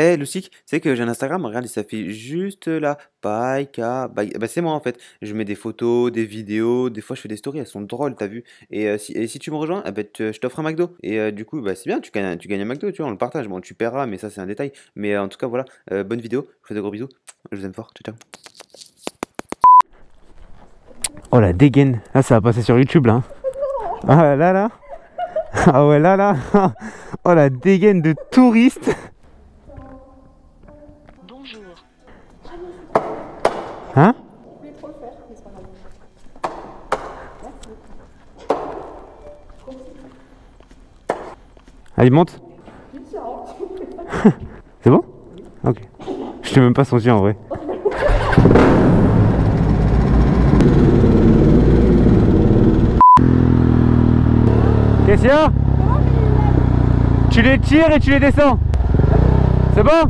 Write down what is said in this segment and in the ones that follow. Eh, le chic, c'est que j'ai un Instagram, regarde, ça fait juste là. Bah, c'est moi en fait. Je mets des photos, des vidéos, des fois je fais des stories, elles sont drôles, t'as vu. Et si tu me rejoins, eh ben, je t'offre un McDo. Et du coup, c'est bien, tu gagnes un McDo, tu vois, on le partage. Bon, tu paieras, mais ça c'est un détail. Mais en tout cas, voilà, bonne vidéo, je vous fais de gros bisous. Je vous aime fort, ciao, ciao. Oh la dégaine, là ça va passer sur YouTube là. Ah là là. Ah ouais là. Oh la dégaine de touriste. Hein? Allez, monte. C'est bon? Ok. Je t'ai même pas senti en vrai. Qu'est-ce qu'il y a? Tu les tires et tu les descends. C'est bon?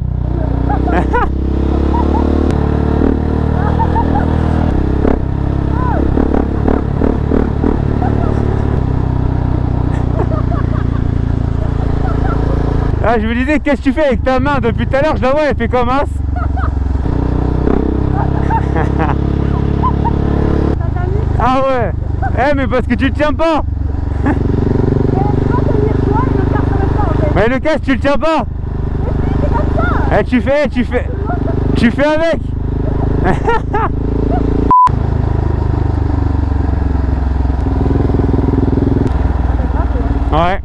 Ah, je me disais, qu'est-ce que tu fais avec ta main depuis tout à l'heure? Je la vois, elle fait comme as. Ah ouais. Eh, mais parce que tu le tiens pas. Mais le casse, tu le tiens pas. Eh, tu fais avec. Ouais.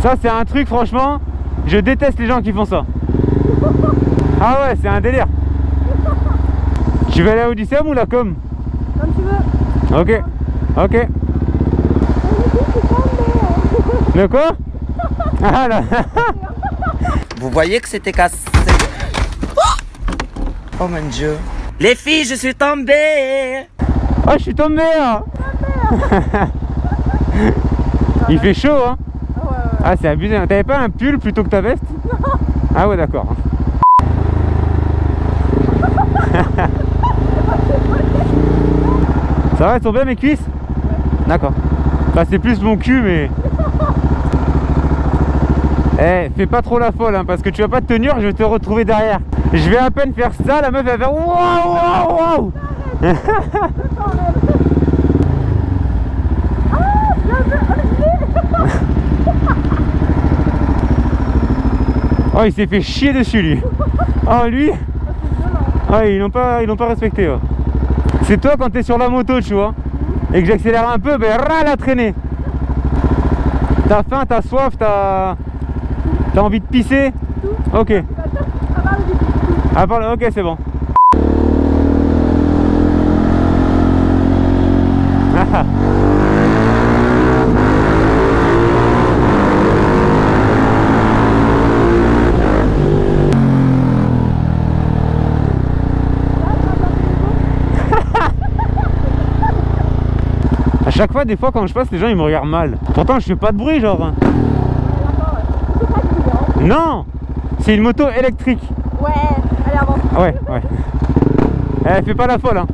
Ça, c'est un truc, franchement. Je déteste les gens qui font ça. Ah ouais, c'est un délire. Tu veux aller à Odysseum ou la com? Comme tu veux. Ok, ok. Le quoi? Ah là. Vous voyez que c'était cassé. Oh mon dieu. Les filles, je suis tombée. Oh, je suis tombée, hein. Il fait chaud, hein. Ah, c'est abusé, t'avais pas un pull plutôt que ta veste? Non. Ah ouais, d'accord. Ça va, elles sont bien mes cuisses? Ouais. D'accord. Enfin, c'est plus mon cul, mais... Eh, fais pas trop la folle, hein, parce que tu vas pas te tenir, je vais te retrouver derrière. Je vais à peine faire ça, la meuf elle va faire... Waouh, waouh, waouh. Oh, il s'est fait chier dessus lui. Oh lui. Oh, ils l'ont pas respecté, ouais. C'est toi quand t'es sur la moto, tu vois. Et que j'accélère un peu, ben ras la traînée. T'as faim, t'as soif, t'as envie de pisser. Ok. À part le... Ok, c'est bon. Chaque fois, des fois, quand je passe, les gens ils me regardent mal. Pourtant, je fais pas de bruit, genre. Ouais, ouais. Non, c'est une moto électrique. Ouais, allez avance. Ouais, ouais. Elle fait pas la folle, hein.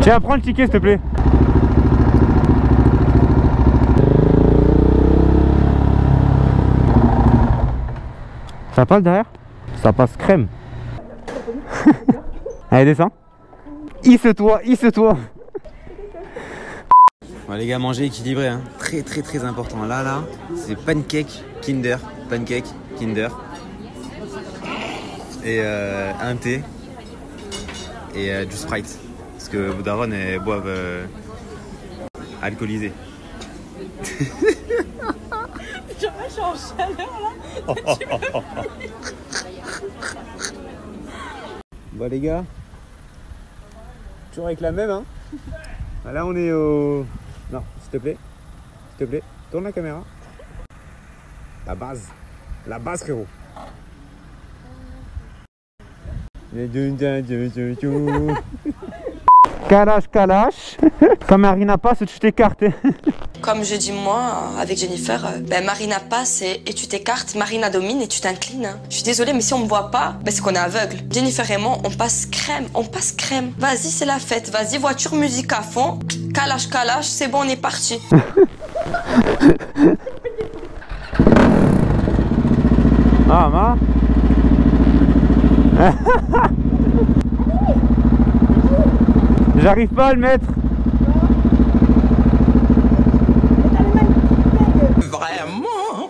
Tiens, prends le ticket, s'il te plaît. Ça passe derrière? Ça passe crème. Allez, descends. Hisse-toi. Bon, les gars, manger équilibré, hein. Très, très, très important. Là, c'est pancake, Kinder. Pancake, Kinder. Et un thé. Et du Sprite. Parce que Boudaron, elles boivent alcoolisé. Je suis en chaleur là. Bon les gars, toujours avec la même, hein. Là on est au... Non, s'il te plaît, tourne la caméra. La base frérot. Kalash, Kalash. Quand Marina passe, tu t'écartes. Comme je dis moi, avec Jennifer, Marina passe et tu t'écartes, Marina domine et tu t'inclines. Je suis désolée, mais si on me voit pas, c'est qu'on est aveugle. Jennifer et moi, on passe crème, on passe crème. Vas-y, c'est la fête, vas-y, voiture, musique à fond. Kalash, Kalash, c'est bon, on est parti. Ah, ma. J'arrive pas à le mettre. Vraiment.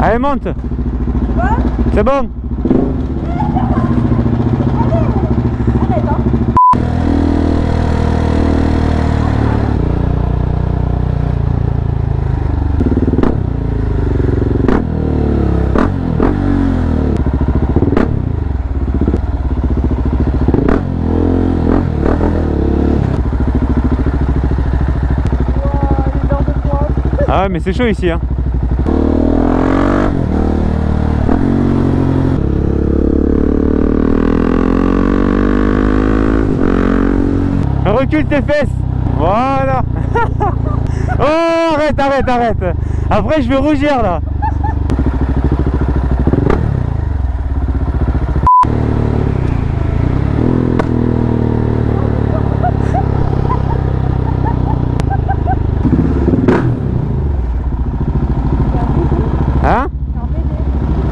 Allez, monte. C'est bon. Ah ouais, mais c'est chaud ici hein. Recule tes fesses. Voilà. Oh, arrête, arrête, arrête. Après je vais rougir là.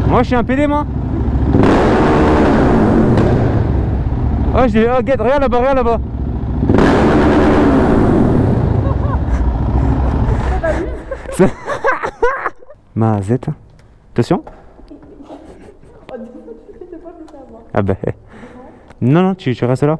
Moi je suis un PD moi. Oh j'ai... Oh guette, regarde là-bas, regarde là-bas. Ma zette. Attention. Ah ben... Non, non, tu restes là.